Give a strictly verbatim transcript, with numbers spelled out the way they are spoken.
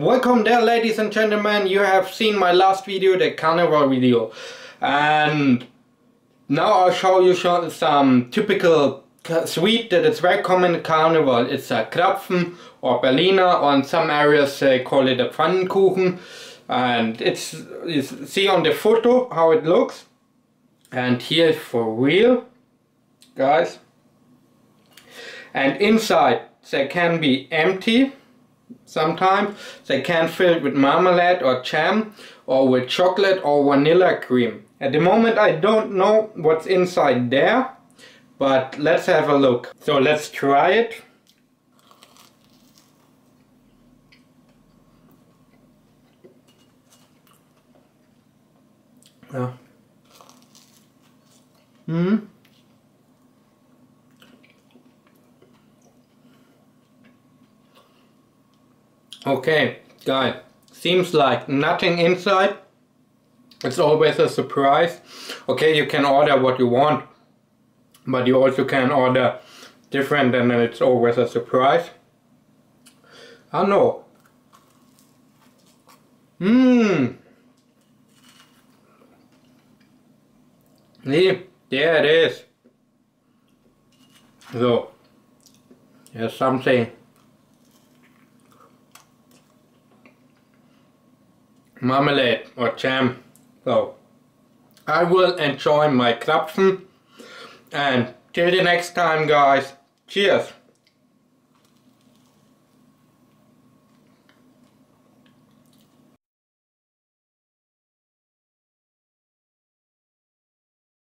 Welcome there, ladies and gentlemen. You have seen my last video, the carnival video, and now I'll show you some typical sweet that is very common in carnival. It's a Krapfen or Berliner, or in some areas they call it a Pfannenkuchen, and it's, you see on the photo how it looks, and here for real, guys. And inside they can be empty. Sometimes they can fill it with marmalade or jam, or with chocolate or vanilla cream. At the moment I don't know what's inside there, but let's have a look. So let's try it. Yeah. Hmm. Okay, guys, seems like nothing inside. It's always a surprise. Okay, you can order what you want, but you also can order different, and then it's always a surprise. I know. Mmm. See, there it is. So, there's something. Marmalade or jam. So I will enjoy my Krapfen, and till the next time, guys, cheers!